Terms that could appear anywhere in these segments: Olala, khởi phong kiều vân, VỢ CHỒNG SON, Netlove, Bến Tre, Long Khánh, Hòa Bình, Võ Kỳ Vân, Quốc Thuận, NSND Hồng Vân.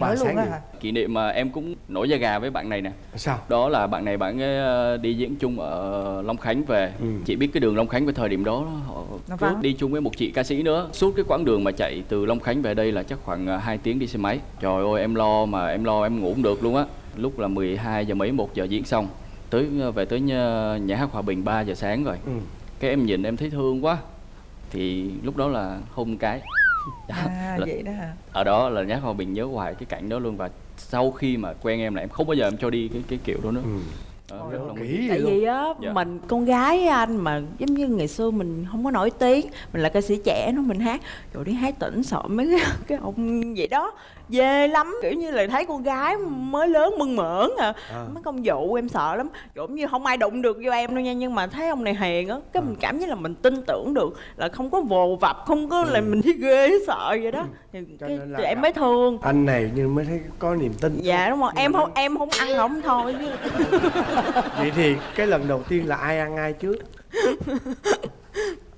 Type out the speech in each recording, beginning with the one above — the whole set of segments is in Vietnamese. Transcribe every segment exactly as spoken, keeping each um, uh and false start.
Bà sáng đó, kỷ niệm mà em cũng nổi da gà với bạn này nè. Sao? Đó là bạn này bạn ấy đi diễn chung ở Long Khánh về. Ừ. Chị biết cái đường Long Khánh về thời điểm đó họ đi chung với một chị ca sĩ nữa. Suốt cái quãng đường mà chạy từ Long Khánh về đây là chắc khoảng hai tiếng đi xe máy. Trời ơi em lo mà em lo em ngủ không được luôn á. Lúc là mười hai giờ mấy, một giờ diễn xong. Tới về tới nhà, nhà hát Hòa Bình ba giờ sáng rồi. Ừ. Cái em nhìn em thấy thương quá. Thì lúc đó là hôn cái. Đó, à, là, vậy đó hả? Ở đó là nhát Hòa Bình nhớ hoài cái cảnh đó luôn. Và sau khi mà quen em là em không bao giờ em cho đi cái cái kiểu đó nữa. Ừ. Ờ, kỹ tại vì á dạ. Mình con gái anh mà giống như ngày xưa mình không có nổi tiếng, mình là ca sĩ trẻ nó mình hát rồi đi hát tỉnh sợ mấy cái, cái ông vậy đó dê lắm, kiểu như là thấy con gái mới lớn mừng mởn à, à. Mấy công vụ em sợ lắm, giống như không ai đụng được vô em đâu nha, nhưng mà thấy ông này hiền á cái à. Mình cảm thấy là mình tin tưởng được, là không có vồ vập, không có ừ. Là mình thấy ghê sợ vậy đó thì, cái, thì em mới thương anh này nhưng mới thấy có niềm tin dạ đúng không, em không em không ăn không thôi chứ. Vậy thì cái lần đầu tiên là ai ăn ai trước?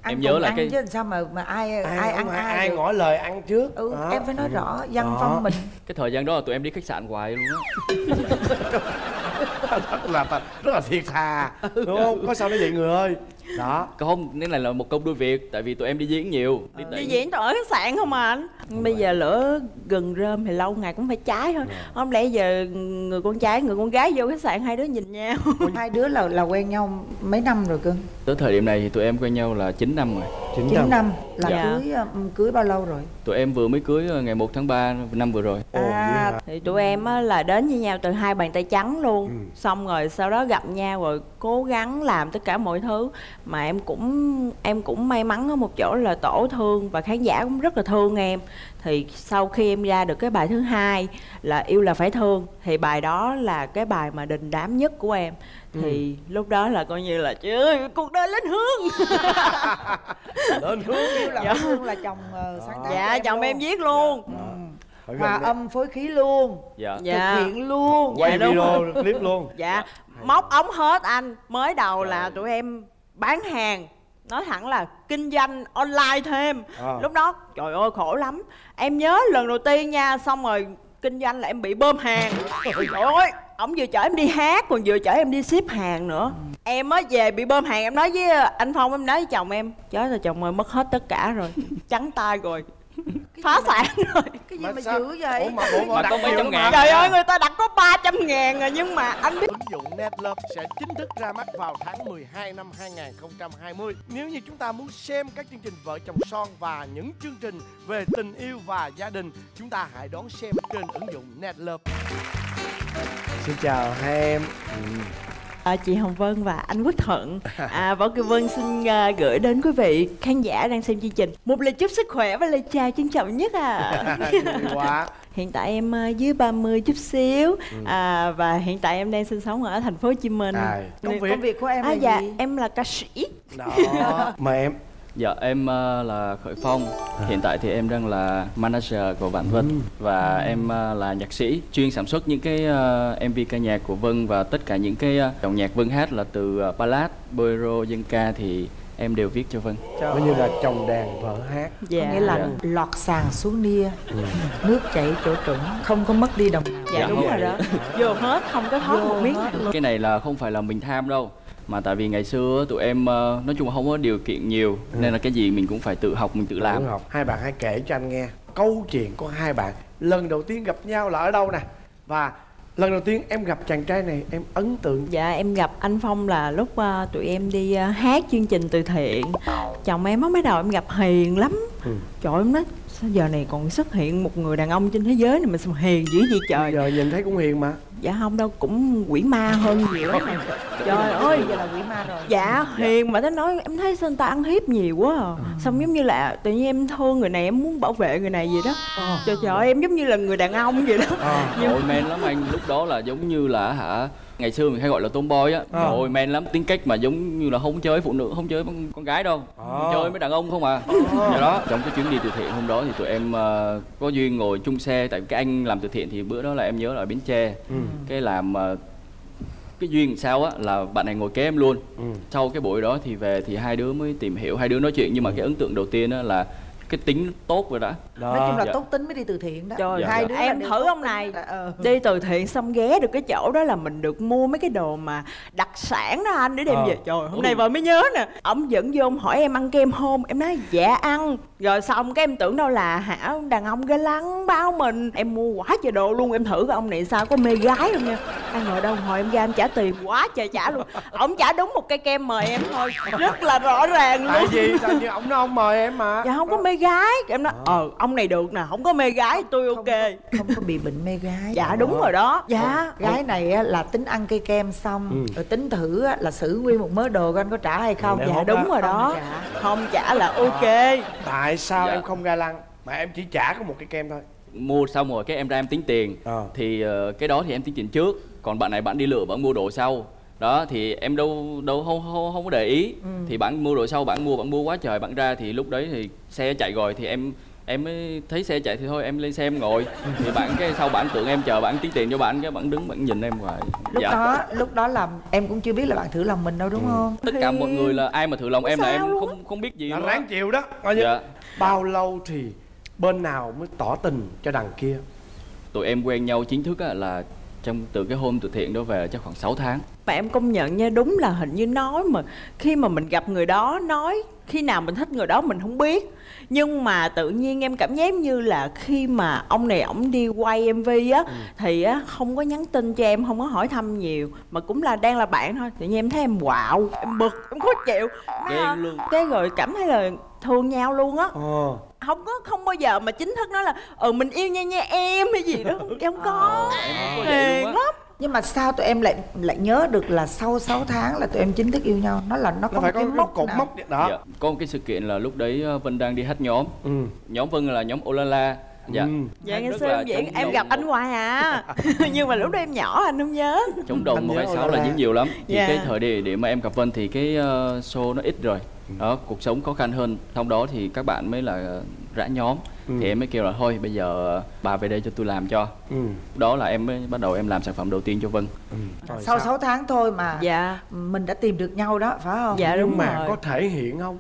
Em nhớ là cái chứ sao mà mà ai ai, ai ăn ai, ai ngỏ lời ăn trước. Ừ, đó. Em phải nói ừ. Rõ văn đó. Phong mình. Cái thời gian đó là tụi em đi khách sạn hoài luôn á. Rất là rất là thiệt thà, đúng không? Có sao nó vậy người ơi? Đó, không, nên là, là một công đôi việc. Tại vì tụi em đi diễn nhiều. Đi, ừ. Đi diễn ở khách sạn không à anh? Đúng bây rồi. Giờ lửa gần rơm thì lâu ngày cũng phải cháy thôi. Không lẽ giờ người con trai, người con gái vô khách sạn hai đứa nhìn nhau. Hai đứa là là quen nhau mấy năm rồi cưng? Tới thời điểm này thì tụi em quen nhau là chín năm rồi. Chín năm là dạ. Cưới cưới bao lâu rồi? Tụi em vừa mới cưới ngày một tháng ba năm vừa rồi. À, à. Thì tụi em là đến với nhau từ hai bàn tay trắng luôn. Ừ. Xong rồi sau đó gặp nhau rồi cố gắng làm tất cả mọi thứ. Mà em cũng em cũng may mắn ở một chỗ là tổ thương và khán giả cũng rất là thương em. Thì sau khi em ra được cái bài thứ hai là Yêu Là Phải Thương, thì bài đó là cái bài mà đình đám nhất của em. Thì ừ. Lúc đó là coi như là chứ cuộc đời lên hướng. Lên hướng. Yêu Là Phải Thương là chồng uh, sáng tác. Dạ chồng em viết luôn. Dạ. Ừ. Hòa âm phối khí luôn. Dạ. Thực hiện luôn. Quay dạ, video clip luôn. Dạ. Móc ống hết anh. Mới đầu trời. Là tụi em bán hàng, nói thẳng là kinh doanh online thêm à. Lúc đó trời ơi khổ lắm. Em nhớ lần đầu tiên nha, xong rồi kinh doanh là em bị bơm hàng. Trời ơi, ổng vừa chở em đi hát còn vừa chở em đi ship hàng nữa. Em mới về bị bơm hàng, em nói với anh Phong, em nói với chồng em chết rồi chồng ơi, mất hết tất cả rồi, trắng tay rồi, phá sản rồi. Cái gì mà dữ vậy? Ủa mà, ủa mà đặt ba trăm ngàn. Trời ơi người ta đặt có ba trăm ngàn rồi. Nhưng mà anh biết ứng dụng Netlove sẽ chính thức ra mắt vào tháng mười hai năm hai nghìn không trăm hai mươi. Nếu như chúng ta muốn xem các chương trình Vợ Chồng Son và những chương trình về tình yêu và gia đình, chúng ta hãy đón xem trên ứng dụng Netlove. Xin chào hai em. À, chị Hồng Vân và anh Quốc Thuận, à, Võ Kỳ Vân xin uh, gửi đến quý vị khán giả đang xem chương trình một lời chúc sức khỏe và lời chào trân trọng nhất à. Quá. Hiện tại em uh, dưới ba mươi chút xíu, ừ. à, và hiện tại em đang sinh sống ở thành phố Hồ Chí Minh. À, công, việc. Công việc của em à, là dạ, gì? Em là ca sĩ. Đó. Mời em. Dạ em uh, là Khởi Phong. À. Hiện tại thì em đang là manager của bạn Vân. Ừ. Và ừ. em uh, là nhạc sĩ chuyên sản xuất những cái uh, em vê ca nhạc của Vân. Và tất cả những cái uh, dòng nhạc Vân hát là từ uh, ballad, bolero, dân ca thì em đều viết cho Vân. Coi như là chồng đàn vợ hát. Dạ. Có nghĩa là dạ. Lọt sàng xuống nia, ừ. Nước chảy chỗ trũng, không có mất đi đồng nào. Dạ, dạ đúng rồi đó. Vô hết, không có thoát một miếng. Cái này là không phải là mình tham đâu, mà tại vì ngày xưa tụi em nói chung là không có điều kiện nhiều, ừ. Nên là cái gì mình cũng phải tự học, mình tự làm. Tự học. Hai bạn hãy kể cho anh nghe câu chuyện của hai bạn lần đầu tiên gặp nhau là ở đâu nè, và lần đầu tiên em gặp chàng trai này em ấn tượng. Dạ em gặp anh Phong là lúc uh, tụi em đi uh, hát chương trình từ thiện. Chồng em á mới đầu em gặp hiền lắm, ừ. Trời ơi em nói sao giờ này còn xuất hiện một người đàn ông trên thế giới này mà sao hiền dữ vậy trời. Giờ nhìn thấy cũng hiền mà. Dạ không đâu, cũng quỷ ma hơn nhiều lắm. Trời ơi giờ là quỷ ma rồi. Dạ hiền mà tới nói em thấy sao người ta ăn hiếp nhiều quá à. Xong giống như là tự nhiên em thương người này, em muốn bảo vệ người này vậy đó. Trời trời ơi em giống như là người đàn ông vậy đó. Ôi men lắm anh, lúc đó là giống như là hả, ngày xưa mình hay gọi là tomboy á. Ôi men lắm, tính cách mà giống như là không chơi phụ nữ, không chơi con gái đâu, chơi với đàn ông không à. Vậy đó, trong cái chuyến đi từ thiện hôm đó thì tụi em có duyên ngồi chung xe. Tại cái anh làm từ thiện thì bữa đó là em nhớ là ở Bến Tre. Cái làm cái duyên sao á là bạn này ngồi kế em luôn. Ừ. Sau cái buổi đó thì về thì hai đứa mới tìm hiểu, hai đứa nói chuyện. Nhưng mà ừ. cái ấn tượng đầu tiên á là cái tính tốt rồi đó. Đó. Nói chung là dạ. tốt tính mới đi từ thiện đó. Trời, dạ, hai dạ. đứa em thử ông này à, ừ. đi từ thiện xong ghé được cái chỗ đó là mình được mua mấy cái đồ mà đặc sản đó anh để đem à. về. Trời, hôm ừ. nay vợ mới nhớ nè. Ông dẫn vô ông hỏi em ăn kem hôm, em nói dạ ăn. Rồi xong cái em tưởng đâu là hả đàn ông ghê lắng bao mình. Em mua quá trời đồ luôn, em thử cái ông này sao có mê gái không nha. Ai ngồi đâu hồi em ra em trả tiền quá trời trả luôn. Ông trả đúng một cây kem mời em thôi, rất là rõ ràng luôn. Tại vì tại vì ông nó không mời em mà. Dạ không có mê gái. Em nói ờ ông này được nè, không có mê gái tôi ok. Không có, không có bị bệnh mê gái. Dạ đó. Đúng rồi đó. Dạ ừ. Gái này là tính ăn cây kem xong ừ. rồi tính thử là xử nguyên một mớ đồ coi anh có trả hay không. Dạ không đúng đó. Rồi đó. Không trả, không trả là ok. À, tại sao dạ. em không ga lăng mà em chỉ trả có một cái kem thôi? Mua xong rồi cái em ra em tính tiền à. Thì uh, cái đó thì em tính tiền trước, còn bạn này bạn đi lựa bạn mua đồ sau. Đó thì em đâu đâu không không, không có để ý ừ. Thì bạn mua đồ sau bạn mua bạn mua quá trời bạn ra thì lúc đấy thì xe chạy rồi thì em em mới thấy xe chạy thì thôi em lên xe em ngồi thì bạn cái sau bạn tưởng em chờ bạn tính tiền cho bạn cái bạn đứng bạn nhìn em hoài lúc dạ. đó lúc đó là em cũng chưa biết là bạn thử lòng mình đâu đúng ừ. không? Tất cả mọi người là ai mà thử lòng em là em không không biết gì là ráng chịu đó coi như dạ. Bao lâu thì bên nào mới tỏ tình cho đằng kia? Tụi em quen nhau chính thức á là trong từ cái hôm từ thiện đó về chắc khoảng sáu tháng. Mà em công nhận nha, đúng là hình như nói mà khi mà mình gặp người đó nói khi nào mình thích người đó mình không biết, nhưng mà tự nhiên em cảm giác như là khi mà ông này ổng đi quay em vê á ừ. thì á không có nhắn tin cho em, không có hỏi thăm nhiều mà cũng là đang là bạn thôi, tự nhiên em thấy em quạo, em bực, em khó chịu à, luôn. Cái rồi cảm thấy là thương nhau luôn á. Ờ. Không có không bao giờ mà chính thức nói là ừ mình yêu nhau nha em hay gì đó, em không có. Hèn lắm. Nhưng mà sao tụi em lại lại nhớ được là sau sáu tháng là tụi em chính thức yêu nhau? Nó là nó có phải một cái mốc cột mốc đó. Dạ, có một cái sự kiện là lúc đấy Vân đang đi hát nhóm. Ừ. Nhóm Vân là nhóm Olala. Dạ. Ừ. Dạ ngày xưa em diễn em gặp anh hoài à. Nhưng mà lúc đó em nhỏ anh không nhớ. Chống đồng một bảy sáu là diễn nhiều lắm. Thì dạ. cái thời điểm mà em gặp Vân thì cái show nó ít rồi. Đó, cuộc sống khó khăn hơn. Sau đó thì các bạn mới là rã nhóm. Ừ. Thì em mới kêu là thôi bây giờ bà về đây cho tôi làm cho. Ừ. Đó là em mới bắt đầu em làm sản phẩm đầu tiên cho Vân. Ừ. Sau sao? sáu tháng thôi mà dạ. mình đã tìm được nhau đó phải không? Dạ đúng. Nhưng mà rồi. Có thể hiện không?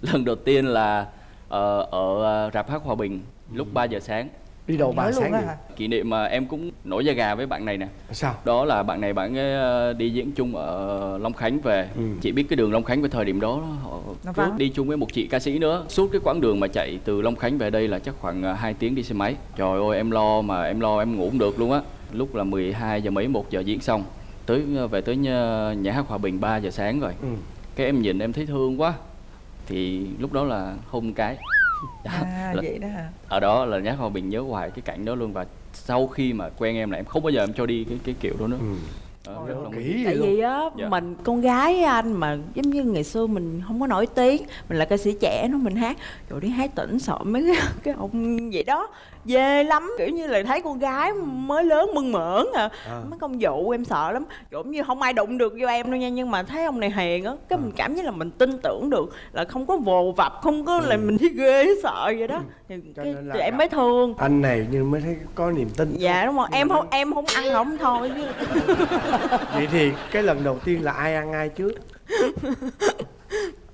Lần đầu tiên là ở, ở rạp hát Hòa Bình lúc ừ. ba giờ sáng. Đi đầu ba sáng hả? Kỷ niệm mà em cũng nổi da gà với bạn này nè. Sao? Đó là bạn này bạn ấy đi diễn chung ở Long Khánh về. Ừ. Chị biết cái đường Long Khánh về thời điểm đó họ đi chung với một chị ca sĩ nữa. Suốt cái quãng đường mà chạy từ Long Khánh về đây là chắc khoảng hai tiếng đi xe máy. Trời ơi em lo mà em lo em ngủ không được luôn á. Lúc là mười hai giờ mấy, một giờ diễn xong. Tới về tới nhà, nhà hát Hòa Bình ba giờ sáng rồi. Ừ. Cái em nhìn em thấy thương quá. Thì lúc đó là hôn cái. Đó, à, là, vậy đó hả? Ở đó là nhắc Hòa Bình nhớ hoài cái cảnh đó luôn. Và sau khi mà quen em là em không bao giờ em cho đi cái cái kiểu đó nữa. Ừ. Đó, ôi, rất là kỹ. Tại vì á dạ. mình con gái anh mà giống như ngày xưa mình không có nổi tiếng, mình là ca sĩ trẻ nó mình hát rồi đi hát tỉnh sợ mấy cái, cái ông vậy đó dê lắm, kiểu như là thấy con gái mới lớn mừng mởn à, à. Mấy công vụ em sợ lắm, cũng như không ai đụng được vô em đâu nha. Nhưng mà thấy ông này hiền á cái à. Mình cảm giác là mình tin tưởng được, là không có vồ vập, không có ừ. là mình thấy ghê sợ vậy đó. Thì cái, thì em mới thương anh này nhưng mới thấy có niềm tin. Dạ đúng rồi. Nhưng em không thấy... em không ăn không thôi chứ. Vậy thì cái lần đầu tiên là ai ăn ai trước?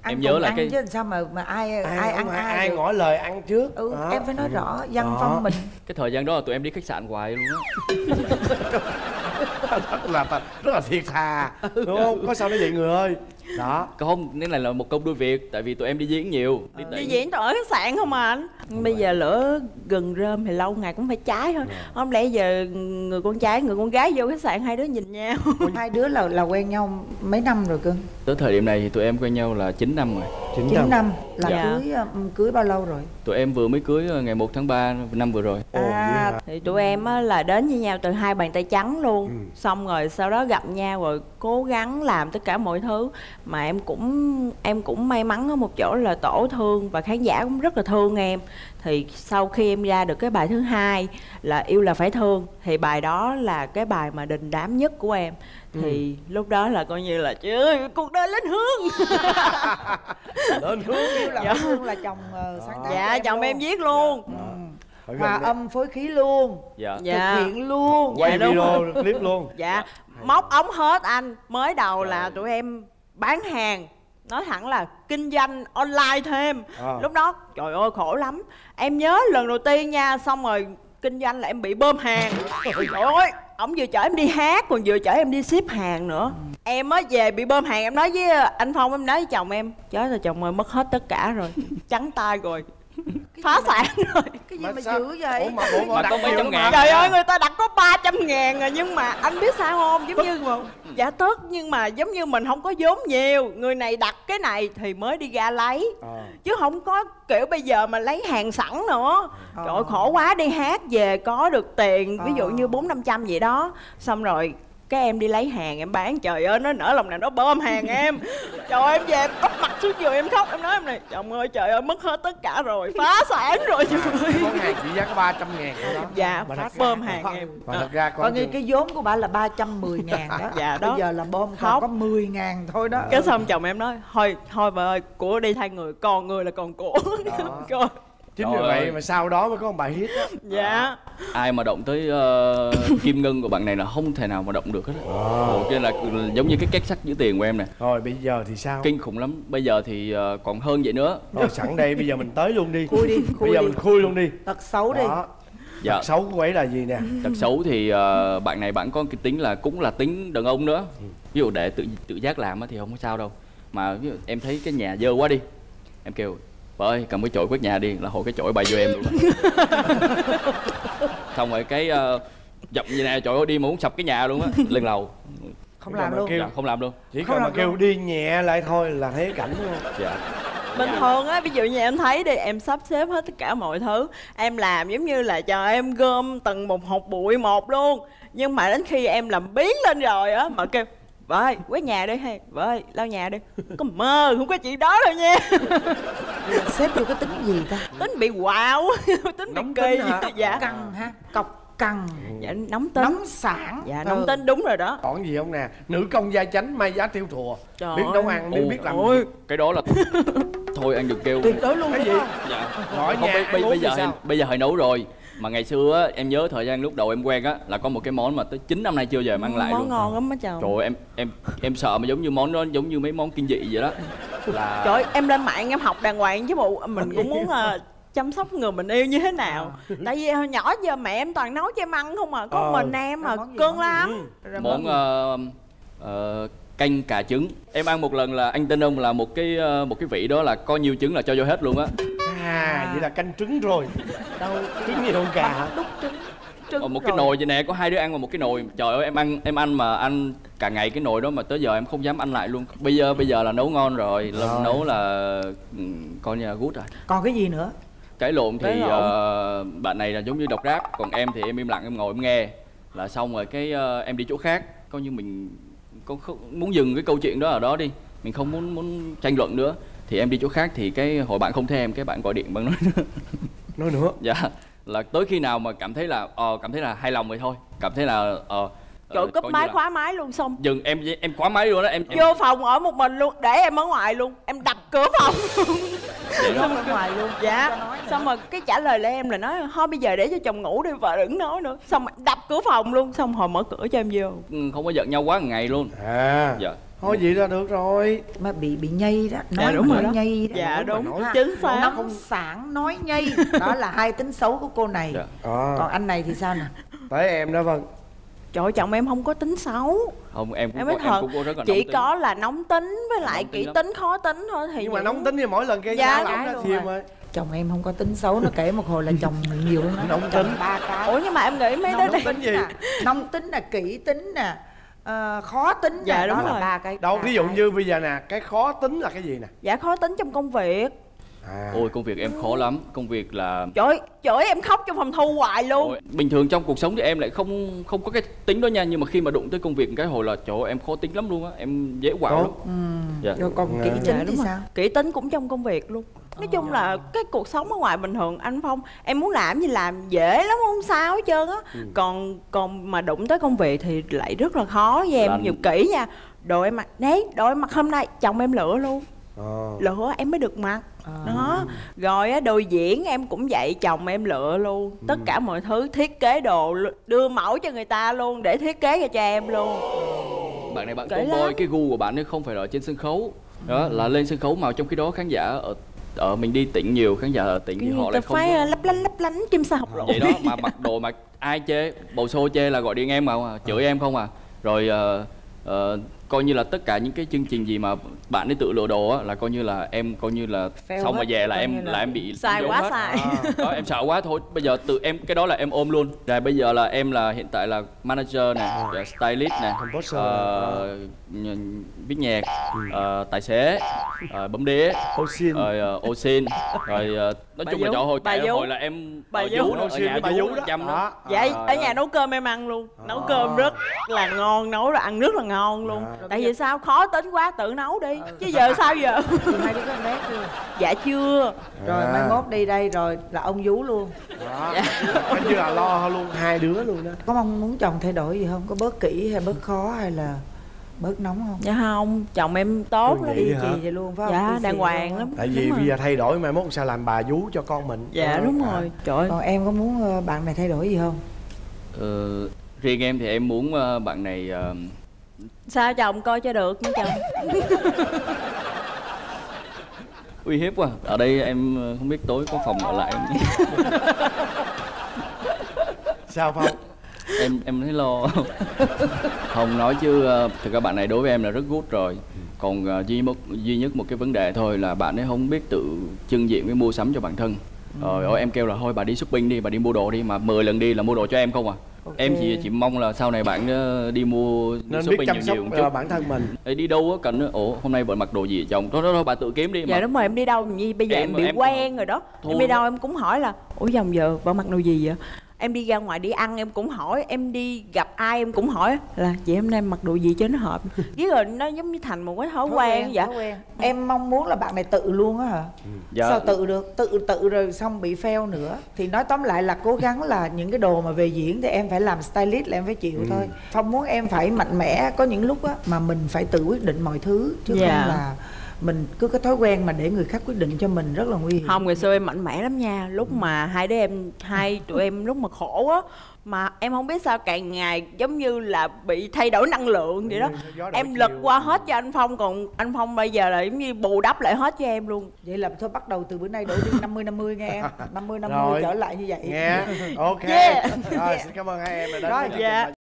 Anh em nhớ là cái chứ sao mà mà ai ai, ai ăn ai, ai, ai ngỏ lời ăn trước. Ừ, à. Em phải nói rõ văn à. Phong mình. Cái thời gian đó là tụi em đi khách sạn hoài luôn á. Rất là rất là thiệt thà đúng không? Có sao nói vậy người ơi. Đó không, nên là, là một công đôi việc. Tại vì tụi em đi diễn nhiều. Đi, ừ. đi diễn tụi ở khách sạn không à anh. Đúng bây rồi. Giờ lửa gần rơm thì lâu ngày cũng phải cháy thôi. Không lẽ giờ người con trai người con gái vô khách sạn hai đứa nhìn nhau. Hai đứa là là quen nhau mấy năm rồi cưng? Tới thời điểm này thì tụi em quen nhau là chín năm rồi. Chín năm là dạ. cưới cưới bao lâu rồi? Tụi em vừa mới cưới ngày một tháng ba năm vừa rồi. À, à. Thì tụi em là đến với nhau từ hai bàn tay trắng luôn. Ừ. Xong rồi sau đó gặp nhau rồi cố gắng làm tất cả mọi thứ. Mà em cũng em cũng may mắn ở một chỗ là tổ thương và khán giả cũng rất là thương em. Thì sau khi em ra được cái bài thứ hai là Yêu Là Phải Thương, thì bài đó là cái bài mà đình đám nhất của em. Thì ừ. lúc đó là coi như là chứ cuộc đời lên hướng. Lên hướng. Yêu Là Phải Thương là chồng uh, sáng tác. Dạ em chồng luôn. Em viết luôn. Dạ. Ừ. Hòa âm phối khí luôn. Dạ. Dạ. Thực hiện luôn. Quay dạ, video clip luôn. Dạ. Móc ống hết anh. Mới đầu là tụi em bán hàng nói thẳng là kinh doanh online thêm. à. Lúc đó trời ơi khổ lắm, em nhớ lần đầu tiên nha, xong rồi kinh doanh là em bị bơm hàng. Trời ơi, ổng vừa chở em đi hát còn vừa chở em đi ship hàng nữa. Em á về bị bơm hàng, em nói với anh Phong, em nói với chồng em, chết rồi chồng ơi, mất hết tất cả rồi, trắng tay rồi, phá sản rồi. Cái gì mà dữ vậy? Ủa mà, ủa mà đặt mấy trăm ngàn. Trời ơi, người ta đặt có ba trăm ngàn rồi. Nhưng mà anh biết sao không? Giống tức. như Dạ tức, nhưng mà giống như mình không có vốn nhiều, người này đặt cái này thì mới đi ra lấy, à. chứ không có kiểu bây giờ mà lấy hàng sẵn nữa. à. Trời ơi, khổ quá, đi hát về có được tiền, ví dụ như bốn năm trăm vậy đó. Xong rồi cái em đi lấy hàng em bán, trời ơi nó nở lòng nào nó bơm hàng em. Trời ơi, em về em úp mặt xuống giường em khóc, em nói em này, chồng ơi trời ơi mất hết tất cả rồi, phá sản rồi. Trời ơi, món hàng chỉ giá có ba trăm ngàn đó. Dạ, bà bơm hàng không. Em bà thật ra coi như cái vốn của bà là ba trăm mười ngàn đó. Dạ đó, bây giờ là bơm còn có mười ngàn thôi đó. Cái xong chồng em nói thôi thôi bà ơi, của đi thay người, còn người là còn của. Chính vì vậy mà sau đó mới có một bài hit đó. Dạ. Ai mà động tới uh, kim ngân của bạn này là không thể nào mà động được hết. Wow. Cho nên là giống như cái két sắt giữ tiền của em nè. Rồi bây giờ thì sao? Kinh khủng lắm. Bây giờ thì uh, còn hơn vậy nữa. Rồi sẵn đây bây giờ mình tới luôn đi. Khui đi. Khui bây giờ đi. Mình khui luôn đi. Tật xấu đó. Đi. Dạ. Tật xấu của ấy là gì nè? Tật xấu thì uh, bạn này bạn có cái tính là cũng là tính đàn ông nữa. Ví dụ để tự tự giác làm thì không có sao đâu. Mà ví dụ em thấy cái nhà dơ quá đi, em kêu bà ơi cầm cái chổi quét nhà đi, là hồi cái chổi bà vô em luôn. Xong rồi cái uh, dập như này, trời ơi đi mà muốn sập cái nhà luôn á, lên lầu. Không làm luôn. Kêu, dạ, không làm luôn. Chỉ cần mà kêu đi nhẹ lại thôi là thấy cảnh luôn. Dạ. Bình thường á, ví dụ như em thấy đi, em sắp xếp hết tất cả mọi thứ, em làm giống như là chờ em gom từng một hột bụi một luôn. Nhưng mà đến khi em làm biến lên rồi á, mà kêu bà ơi quét nhà đi, hay bà ơi lau nhà đi, có mơ không có chuyện đó đâu nha. Sếp vô cái tính gì ta? Tính bị quạo, tính nóng bị kỳ, dạ căng ha, cọc cằn, dạ nóng tính, nóng sảng, dạ nóng ừ. tính, đúng rồi đó. Còn gì không nè? Nữ công gia chánh, mai giá tiêu thùa, trời biết nấu ăn, biết biết làm. Ôi, cái đó là thôi ăn được kêu tuyệt đối luôn. Cái gì? Dạ. Hỏi không, nhà, bây, bây giờ em, bây giờ hồi nấu rồi. Mà ngày xưa á, em nhớ thời gian lúc đầu em quen á, là có một cái món mà tới chín năm nay chưa về em ăn lại món luôn. Món ngon lắm á chồng. Trời ơi, em em em sợ mà giống như món đó giống như mấy món kinh dị vậy đó. Là trời ơi, em lên mạng em học đàng hoàng chứ bộ, mình cũng muốn uh, chăm sóc người mình yêu như thế nào. à. Tại vì hồi nhỏ giờ mẹ em toàn nấu cho em ăn không à, có à. mình em mà cưng lắm. Món uh, uh, canh cà trứng. Em ăn một lần là anh tin ông là một cái uh, một cái vị đó là có nhiều trứng là cho vô hết luôn á. À, vậy là canh trứng rồi. Đâu trứng gì đâu cả. Đúc trứng. Trứng ờ, một rồi. Cái nồi vậy nè, có hai đứa ăn vào một cái nồi. Trời ơi em ăn em ăn mà ăn cả ngày cái nồi đó mà tới giờ em không dám ăn lại luôn. Bây giờ bây giờ là nấu ngon rồi, là rồi. nấu là coi như là good rồi. Còn cái gì nữa? Cãi lộn thì lộn. Uh, bạn này là giống như đọc rap, còn em thì em im lặng em ngồi em nghe. Là xong rồi cái uh, em đi chỗ khác, coi như mình có muốn dừng cái câu chuyện đó ở đó đi. Mình không muốn muốn tranh luận nữa. Thì em đi chỗ khác thì cái hồi bạn không thấy em, cái bạn gọi điện bạn nói nữa. Nói nữa? Dạ. Là tới khi nào mà cảm thấy là ờ, cảm thấy là hài lòng rồi thôi. Cảm thấy là ờ chỗ cúp máy là... khóa máy luôn xong. Dừng em em khóa máy luôn đó em. Vô em... phòng ở một mình luôn, để em ở ngoài luôn. Em đập cửa phòng. Xong ở ngoài luôn. Dạ. Xong rồi cái trả lời lại em là nói thôi bây giờ để cho chồng ngủ đi, vợ đừng nói nữa. Xong đập cửa phòng luôn, xong hồi mở cửa cho em vô. Không có giận nhau quá một ngày luôn. À. Dạ. Thôi vậy là được rồi. Mà bị bị nhây đó, nói dạ, đúng rồi đó. Nhây đó. Dạ đúng, đúng. Chính xác. Nó không sảng, nói nhây. Đó là hai tính xấu của cô này. Dạ. à. Còn anh này thì sao nè? Tới em đó Vân. Trời ơi, chồng em không có tính xấu. Không, em cũng, em có, em cũng có rất là chỉ tính. Có là nóng tính với lại kỹ tính, tính khó tính thôi thì. Nhưng mà nóng tính thì mỗi lần kia ra là ổng thiêm ơi. Chồng em không có tính xấu, nó kể một hồi là chồng nhiều lắm. Nóng tính ba cái. Ủa nhưng mà em nghĩ mấy đứa nóng tính gì? Nóng tính là kỹ tính nè. À, khó tính dạ, đúng đó rồi. Là ba cái đâu ví dụ cái... như bây giờ nè, cái khó tính là cái gì nè? Dạ khó tính trong công việc. à. Ôi công việc em khó lắm, công việc là trời chửi em khóc trong phòng thu hoài luôn. Ôi, bình thường trong cuộc sống thì em lại không không có cái tính đó nha, nhưng mà khi mà đụng tới công việc cái hồi là trời ơi, em khó tính lắm luôn á, em dễ quạo lắm. ừ. Dạ. Rồi còn kỹ tính thì sao? Kỹ tính cũng trong công việc luôn. Nói chung là cái cuộc sống ở ngoài bình thường anh Phong em muốn làm gì làm dễ lắm, không sao hết trơn á. ừ. Còn còn mà đụng tới công việc thì lại rất là khó với em. Làm... nhiều kỹ nha. Đồ em mặc đấy, đồ em mặc hôm nay chồng em lựa luôn. à. Lựa em mới được mặc. à. Đó. Rồi á đồ diễn em cũng vậy, chồng em lựa luôn. ừ. Tất cả mọi thứ, thiết kế đồ, đưa mẫu cho người ta luôn, để thiết kế ra cho em luôn. Bạn này bạn combo, cái gu của bạn ấy không phải ở trên sân khấu. đó là lên sân khấu, mà trong khi đó khán giả ở ở mình đi tỉnh nhiều, khán giả ở tỉnh thì họ lại không phải có... lấp lánh lấp lánh chim sọc rồi vậy đó, mà mặc đồ mà ai chê bầu xô chê là gọi điện em mà chửi em không à. Rồi uh, uh, coi như là tất cả những cái chương trình gì mà bạn ấy tự lựa đồ á là coi như là em coi như là fail xong hết, mà về là em là... là em bị sai quá hết. Sai à. Đó, em sợ quá thôi bây giờ tự em cái đó là em ôm luôn rồi. Bây giờ là em là hiện tại là manager nè, stylist nè, uh, viết nhạc, uh, tài xế, uh, bấm đĩa, rồi uh, ô xin, rồi uh, nói bà chung là chỗ hồi tại hồi là em bà ở vú ở nhà vú chăm đó vậy. Ở nhà nấu cơm em ăn luôn, nấu cơm rất là ngon, nấu là ăn rất là ngon luôn. Tại vì sao khó tính quá, tự nấu đi chứ giờ sao giờ. Hai đứa có em bé chưa? Dạ chưa. Rồi mai mốt đi đây rồi là ông vú luôn đó. Anh như là lo luôn hai đứa luôn đó. Có mong muốn chồng thay đổi gì không, có bớt kỹ hay bớt khó hay là bớt nóng không? Dạ không, chồng em tốt lắm. Gì vậy luôn phải không? Dạ đàng hoàng lắm. Tại vì bây giờ thay đổi mai mốt sao làm bà vú cho con mình. Dạ đúng rồi. Trời, còn em có muốn bạn này thay đổi gì không? Riêng em thì em muốn bạn này sao chồng coi cho được nha chồng. Uy hiếp quá. Ở đây em không biết tối có phòng ở lại không. Sao Phong? Em em thấy lo. Không nói chứ thực ra bạn này đối với em là rất good rồi. Còn duy nhất duy nhất một cái vấn đề thôi là bạn ấy không biết tự trưng diện với mua sắm cho bản thân. Rồi ừ. em kêu là thôi bà đi shopping đi, bà đi mua đồ đi, mà mười lần đi là mua đồ cho em không à. Okay. Em chỉ chỉ mong là sau này bạn đi mua nên shopping biết chăm sóc nhiều nhiều chút. Bản thân mình đi đâu á cần ủa hôm nay bạn mặc đồ gì vậy chồng, đó đó đó bà tự kiếm đi. Dạ mà... đúng rồi, em đi đâu như bây giờ em, em bị em quen rồi đó. Thôi em đi đâu em cũng hỏi là ủa dòng giờ vợ mặc đồ gì vậy. Em đi ra ngoài đi ăn em cũng hỏi, em đi gặp ai em cũng hỏi là chị hôm nay mặc đồ gì cho nó hợp. Với rồi nó giống như thành một cái thói quen vậy. Quen. Em mong muốn là bạn này tự luôn á hả? Ừ. Dạ. Sao tự được, tự tự rồi xong bị fail nữa. Thì nói tóm lại là cố gắng là những cái đồ mà về diễn thì em phải làm stylist là em phải chịu ừ. thôi. Phong muốn em phải mạnh mẽ, có những lúc á mà mình phải tự quyết định mọi thứ chứ dạ. không là mình cứ cái thói quen mà để người khác quyết định cho mình rất là nguy hiểm. Không, ngày xưa em mạnh mẽ lắm nha. Lúc mà hai đứa em, hai tụi em lúc mà khổ á, mà em không biết sao càng ngày giống như là bị thay đổi năng lượng vậy đó. Em lật qua hết cho anh Phong, còn anh Phong bây giờ là giống như bù đắp lại hết cho em luôn. Vậy là thôi bắt đầu từ bữa nay đổi đi năm mươi năm mươi nghe em, năm mươi năm mươi trở lại như vậy. Nghe, yeah. ok. Yeah. Rồi, xin cảm ơn hai em đã đến. Rồi, dạ.